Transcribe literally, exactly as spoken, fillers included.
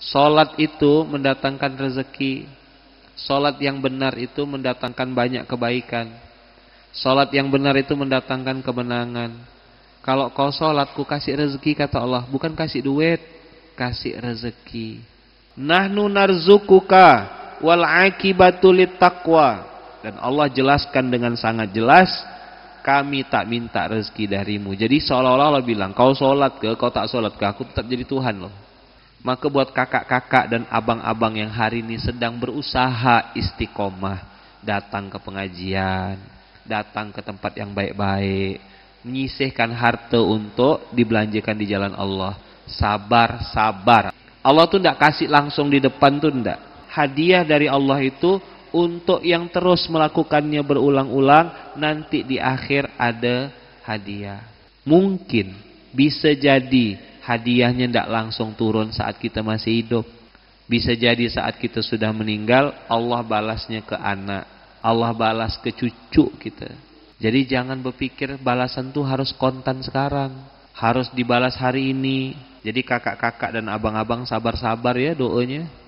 Salat itu mendatangkan rezeki. Salat yang benar itu mendatangkan banyak kebaikan. Salat yang benar itu mendatangkan kemenangan. Kalau kau salat, ku kasih rezeki, kata Allah. Bukan kasih duit, kasih rezeki. Nahnu narzukuka wal akibatu littaqwa. Dan Allah jelaskan dengan sangat jelas, kami tak minta rezeki darimu. Jadi seolah-olah Allah bilang, kau salat ke, kau tak salat ke, aku tetap jadi Tuhan loh. Maka buat kakak-kakak dan abang-abang yang hari ini sedang berusaha istiqomah, datang ke pengajian, datang ke tempat yang baik-baik, menyisihkan harta untuk dibelanjakan di jalan Allah. Sabar-sabar. Allah tuh tidak kasih langsung di depan tuh tidak. Hadiah dari Allah itu untuk yang terus melakukannya berulang-ulang, nanti di akhir ada hadiah. Mungkin bisa jadi hadiahnya tidak langsung turun saat kita masih hidup. Bisa jadi saat kita sudah meninggal, Allah balasnya ke anak, Allah balas ke cucu kita. Jadi jangan berpikir balasan itu harus kontan sekarang, harus dibalas hari ini. Jadi kakak-kakak dan abang-abang sabar-sabar ya doanya.